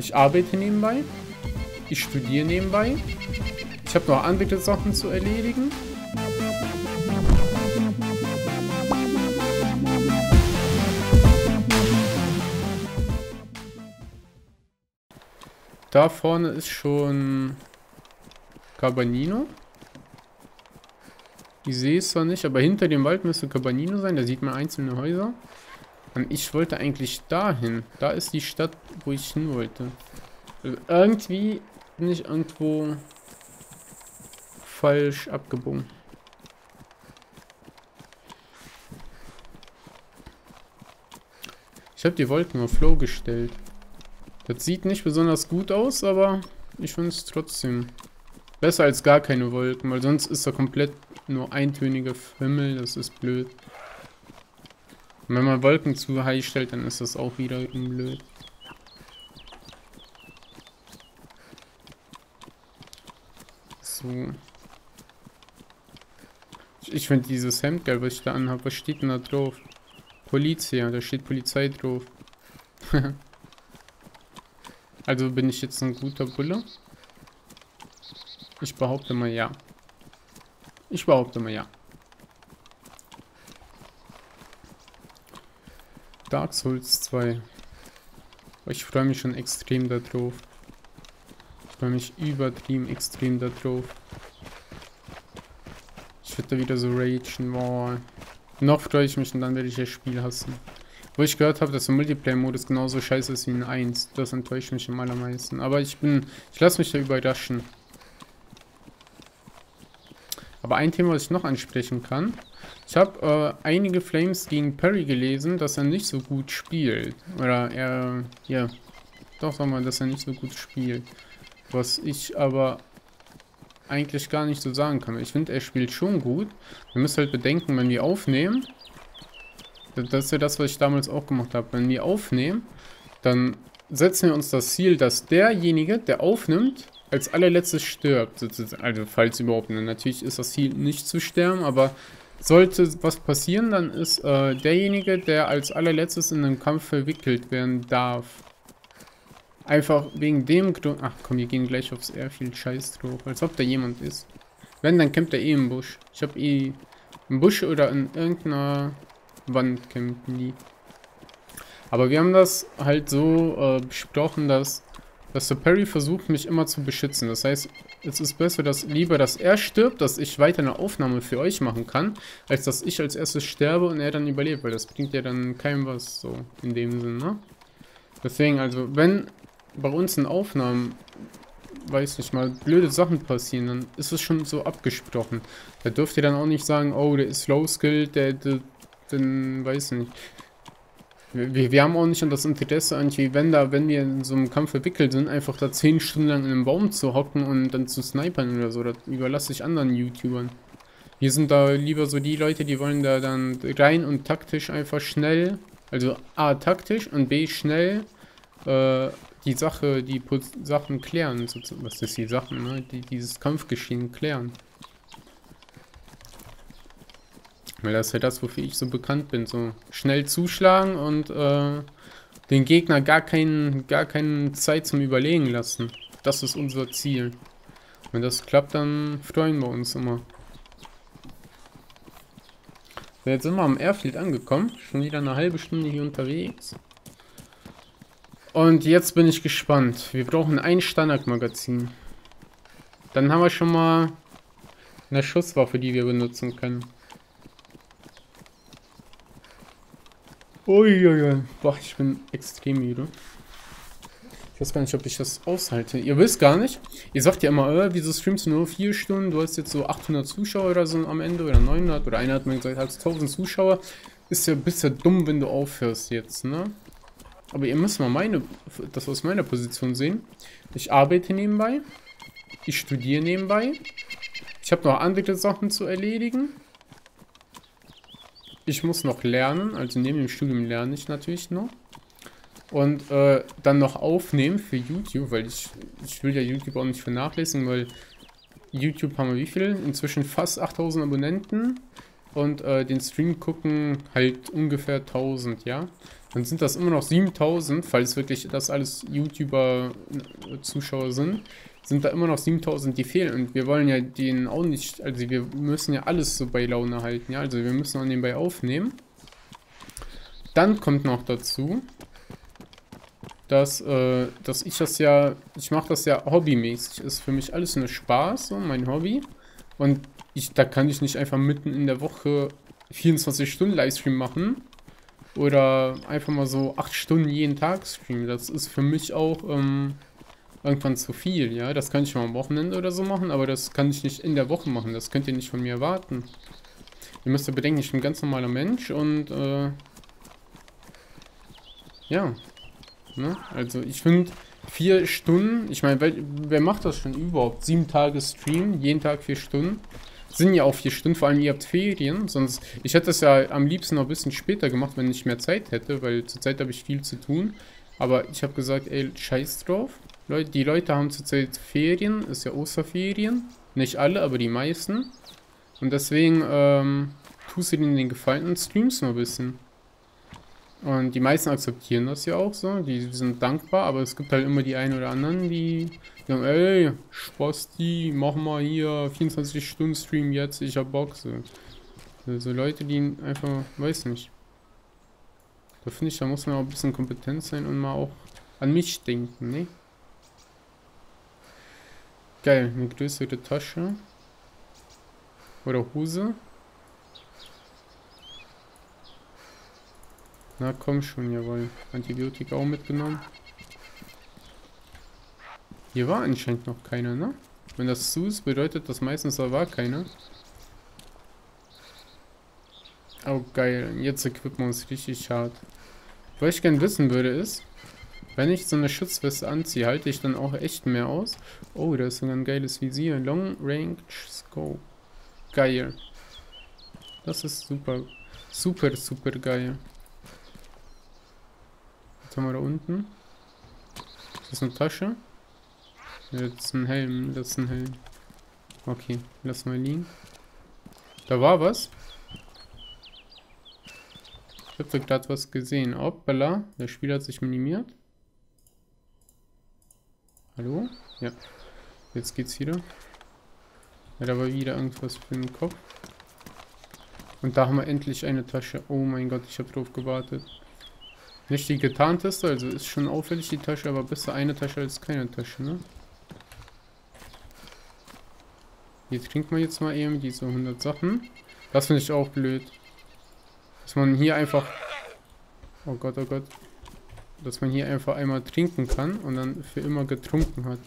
Ich arbeite nebenbei. Ich studiere nebenbei. Ich habe noch andere Sachen zu erledigen. Da vorne ist schon Cabanino. Ich sehe es zwar nicht, aber hinter dem Wald müsste Cabanino sein. Da sieht man einzelne Häuser. Und ich wollte eigentlich dahin. Da ist die Stadt, wo ich hin wollte. Irgendwie bin ich irgendwo falsch abgebogen. Ich habe die Wolken auf Flow gestellt. Das sieht nicht besonders gut aus, aber ich finde es trotzdem besser als gar keine Wolken, weil sonst ist da komplett nur eintöniger Himmel, das ist blöd. Und wenn man Wolken zu high stellt, dann ist das auch wieder blöd. So. Ich finde dieses Hemd geil, was ich da anhabe. Was steht denn da drauf? Polizia, da steht Polizei drauf. Also bin ich jetzt ein guter Bulle? Ich behaupte mal ja. Ich behaupte mal ja. Dark Souls 2. Ich freue mich schon extrem darauf. Ich freue mich übertrieben extrem darauf. Ich werde da wieder so ragen. Wow. Noch freue ich mich und dann werde ich das Spiel hassen. Wo ich gehört habe, dass der Multiplayer-Modus genauso scheiße ist wie in 1. Das enttäuscht mich am allermeisten. Aber ich lasse mich da überraschen. Aber ein Thema, was ich noch ansprechen kann. Ich habe einige Flames gegen Perry gelesen, dass er nicht so gut spielt. Oder er, ja, doch sag mal, dass er nicht so gut spielt. Was ich aber eigentlich gar nicht so sagen kann. Ich finde, er spielt schon gut. Ihr müsst halt bedenken, wenn wir aufnehmen, das ist ja das, was ich damals auch gemacht habe. Wenn wir aufnehmen, dann setzen wir uns das Ziel, dass derjenige, der aufnimmt, als allerletztes stirbt, also falls überhaupt. Natürlich ist das Ziel nicht zu sterben, aber sollte was passieren, dann ist derjenige, der als allerletztes in einem Kampf verwickelt werden darf. Einfach wegen dem Grund... Ach komm, wir gehen gleich aufs Airfield, scheiß drauf, als ob da jemand ist. Wenn, dann campt er eh im Busch. Ich habe eh im Busch oder in irgendeiner Wand campen die. Aber wir haben das halt so besprochen, dass der Perry versucht, mich immer zu beschützen. Das heißt, es ist besser, dass er stirbt, dass ich weiter eine Aufnahme für euch machen kann, als dass ich als erstes sterbe und er dann überlebt, weil das bringt ja dann keinem was, so in dem Sinne, ne? Deswegen, also, wenn bei uns in Aufnahmen, weiß nicht mal, blöde Sachen passieren, dann ist es schon so abgesprochen. Da dürft ihr dann auch nicht sagen, oh, der ist low-skilled, der weiß nicht. Wir haben auch nicht das Interesse, irgendwie, wenn wir in so einem Kampf verwickelt sind, einfach da 10 Stunden lang in einem Baum zu hocken und dann zu snipern oder so. Das überlasse ich anderen YouTubern. Wir sind da lieber so die Leute, die wollen da dann rein und taktisch einfach schnell, also A, taktisch und B, schnell die Sachen klären. Was ist die Sachen, ne? Dieses Kampfgeschehen klären. Weil das ist ja das, wofür ich so bekannt bin. So schnell zuschlagen und den Gegner gar keine Zeit zum Überlegen lassen. Das ist unser Ziel. Wenn das klappt, dann freuen wir uns immer. So, jetzt sind wir am Airfield angekommen. Schon wieder eine halbe Stunde hier unterwegs. Und jetzt bin ich gespannt. Wir brauchen ein Standardmagazin. Dann haben wir schon mal eine Schusswaffe, die wir benutzen können. Uiuiui, boah, ich bin extrem müde. Ich weiß gar nicht, ob ich das aushalte. Ihr wisst gar nicht. Ihr sagt ja immer, wieso streamst du nur 4 Stunden? Du hast jetzt so 800 Zuschauer oder so am Ende oder 900. Oder einer hat mir gesagt, hast 1000 Zuschauer. Ist ja, bist ja dumm, wenn du aufhörst jetzt, ne? Aber ihr müsst mal das aus meiner Position sehen. Ich arbeite nebenbei. Ich studiere nebenbei. Ich habe noch andere Sachen zu erledigen. Ich muss noch lernen, also neben dem Studium lerne ich natürlich noch. Und dann noch aufnehmen für YouTube, weil ich will ja YouTube auch nicht vernachlässigen, weil YouTube haben wir wie viel? Inzwischen fast 8000 Abonnenten. und den Stream gucken halt ungefähr 1000, ja. Dann sind das immer noch 7000, falls wirklich das alles YouTuber-Zuschauer sind, sind da immer noch 7000, die fehlen. Und wir wollen ja den auch nicht, also wir müssen ja alles so bei Laune halten, ja. Also wir müssen auch nebenbei aufnehmen. Dann kommt noch dazu, dass ich das ja, ich mache das ja hobbymäßig, ist für mich alles nur Spaß, so mein Hobby. Und da kann ich nicht einfach mitten in der Woche 24 Stunden Livestream machen oder einfach mal so 8 Stunden jeden Tag streamen. Das ist für mich auch irgendwann zu viel, ja. Das kann ich mal am Wochenende oder so machen, aber das kann ich nicht in der Woche machen. Das könnt ihr nicht von mir erwarten. Ihr müsst ja bedenken, ich bin ein ganz normaler Mensch und ja. Ne? Also ich finde 4 Stunden, ich meine, wer macht das schon überhaupt? 7 Tage Stream, jeden Tag 4 Stunden. Sind ja auch 4 Stunden, vor allem ihr habt Ferien, sonst, ich hätte das ja am liebsten noch ein bisschen später gemacht, wenn ich mehr Zeit hätte, weil zurzeit habe ich viel zu tun, aber ich habe gesagt, ey, scheiß drauf, Leute, die Leute haben zurzeit Ferien, ist ja Osterferien, nicht alle, aber die meisten, und deswegen, tust du denen den Gefallen und streamst noch ein bisschen. Und die meisten akzeptieren das ja auch so, die sind dankbar, aber es gibt halt immer die einen oder anderen, die sagen, ey, Spasti, mach mal hier 24 Stunden Stream jetzt, ich hab Bock. So also Leute, die einfach, weiß nicht. Da finde ich, da muss man auch ein bisschen kompetent sein und mal auch an mich denken, ne? Geil, eine größere Tasche. Oder Hose. Na komm schon, jawohl. Antibiotika auch mitgenommen. Hier war anscheinend noch keiner, ne? Wenn das zu ist, bedeutet das meistens, da war keiner. Oh geil, jetzt equippen wir uns richtig hart. Was ich gerne wissen würde ist, wenn ich so eine Schutzweste anziehe, halte ich dann auch echt mehr aus. Oh, da ist sogar ein geiles Visier. Long Range Scope. Geil. Das ist super. Super, super geil. Haben wir da unten? Ist das eine Tasche? Jetzt ist ein Helm, das ist ein Helm. Okay, lass mal liegen. Da war was. Ich hab da gerade was gesehen. Hoppala, der Spieler hat sich minimiert. Hallo? Ja. Jetzt geht's wieder. Ja, da war wieder irgendwas für den Kopf. Und da haben wir endlich eine Tasche. Oh mein Gott, ich habe drauf gewartet. Nicht die getarnteste, also ist schon auffällig die Tasche, aber besser eine Tasche als keine Tasche, ne? Hier trinkt man jetzt mal eben diese 100 Sachen. Das finde ich auch blöd. Dass man hier einfach... oh Gott. Dass man hier einfach einmal trinken kann und dann für immer getrunken hat.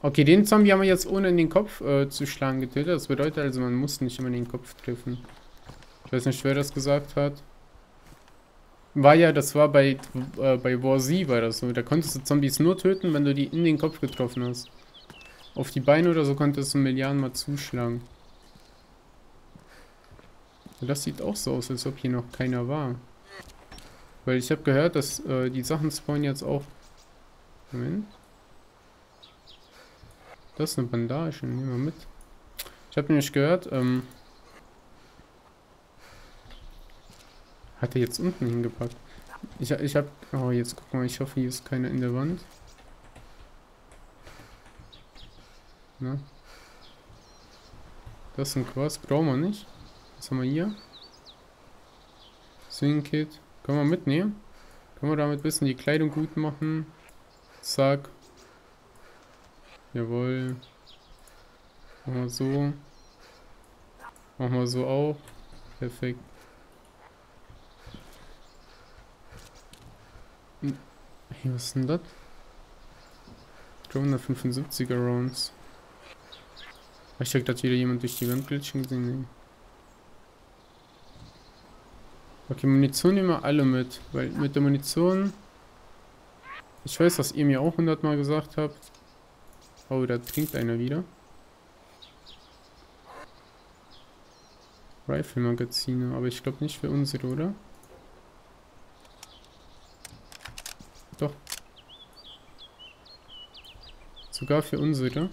Okay, den Zombie haben wir jetzt ohne in den Kopf zu schlagen getötet. Das bedeutet also, man muss nicht immer in den Kopf treffen. Ich weiß nicht, wer das gesagt hat. War ja, das war bei War Z war das so. Da konntest du Zombies nur töten, wenn du die in den Kopf getroffen hast. Auf die Beine oder so konntest du Milliarden Mal zuschlagen. Das sieht auch so aus, als ob hier noch keiner war. Weil ich habe gehört, dass die Sachen spawnen jetzt auch... Moment. Das ist eine Bandage, nehmen wir mit. Ich habe nämlich gehört, hat er jetzt unten hingepackt? Ich hab... Oh, jetzt guck mal. Ich hoffe, hier ist keiner in der Wand. Na? Das ist ein Quass. Brauchen wir nicht. Was haben wir hier? Swing Kit. Können wir mitnehmen? Können wir damit ein bisschen die Kleidung gut machen? Zack. Jawohl. Machen wir so. Machen wir so auch. Perfekt. Hey, was ist denn das? 375er Rounds. Ich hab gerade wieder jemand durch die Wand glitschen gesehen. Okay, Munition nehmen wir alle mit. Weil mit der Munition... Ich weiß, dass ihr mir auch 100 Mal gesagt habt. Oh, da trinkt einer wieder. Rifle-Magazine, aber ich glaube nicht für unsere, oder? Doch. Sogar für unsere.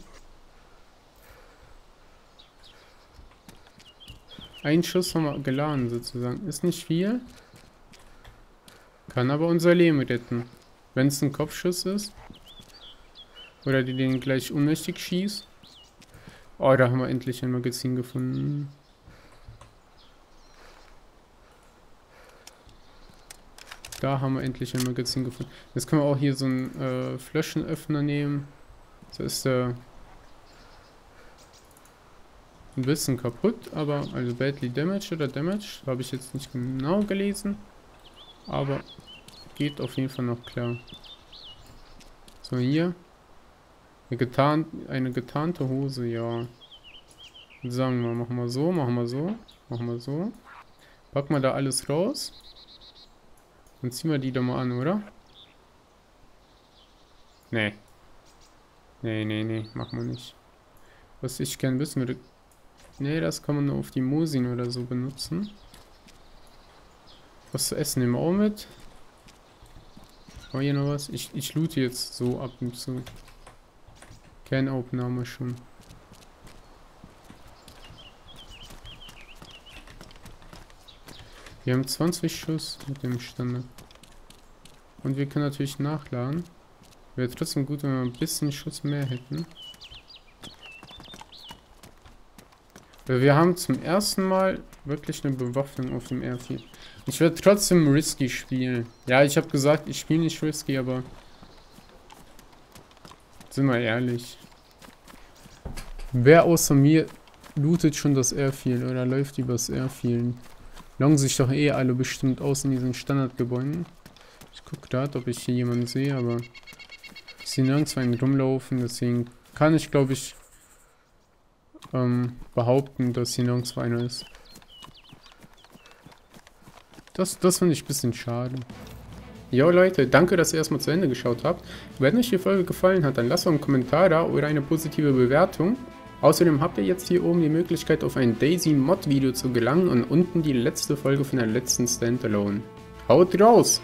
Einen Schuss haben wir geladen sozusagen. Ist nicht viel. Kann aber unser Leben retten. Wenn es ein Kopfschuss ist. Oder die den gleich ohnmächtig schießt. Oh, da haben wir endlich ein Magazin gefunden. Da haben wir endlich ein Magazin gefunden. Jetzt können wir auch hier so einen Flaschenöffner nehmen. So ist der ein bisschen kaputt, aber also badly damaged oder damaged, habe ich jetzt nicht genau gelesen. Aber geht auf jeden Fall noch klar. So, hier. Eine getarnte Hose, ja. Sagen wir, machen wir so, machen wir so, machen wir so. Packen wir da alles raus. Dann ziehen wir die doch mal an, oder? Nee. Nee, nee, nee, machen wir nicht. Was ich gerne wissen würde... Nee, das kann man nur auf die Mosin oder so benutzen. Was zu essen nehmen wir auch mit. Oh, hier noch was. Ich loote jetzt so ab und zu. Kernaufnahme schon. Wir haben 20 Schuss mit dem Standard. Und wir können natürlich nachladen. Wäre trotzdem gut, wenn wir ein bisschen Schuss mehr hätten. Wir haben zum ersten Mal wirklich eine Bewaffnung auf dem Airfield. Ich werde trotzdem risky spielen. Ja, ich habe gesagt, ich spiele nicht risky, aber... Sind wir ehrlich. Wer außer mir lootet schon das Airfield oder läuft übers Airfield? Loggen sich doch eh alle bestimmt aus in diesen Standardgebäuden. Ich gucke gerade, ob ich hier jemanden sehe, aber ich sehe nirgendwo einen rumlaufen, deswegen kann ich, glaube ich, behaupten, dass hier nirgendwo einer ist. Das finde ich ein bisschen schade. Jo Leute, danke, dass ihr erstmal zu Ende geschaut habt. Wenn euch die Folge gefallen hat, dann lasst einen Kommentar da oder eine positive Bewertung. Außerdem habt ihr jetzt hier oben die Möglichkeit, auf ein DayZ-Mod-Video zu gelangen und unten die letzte Folge von der letzten Standalone. Haut raus!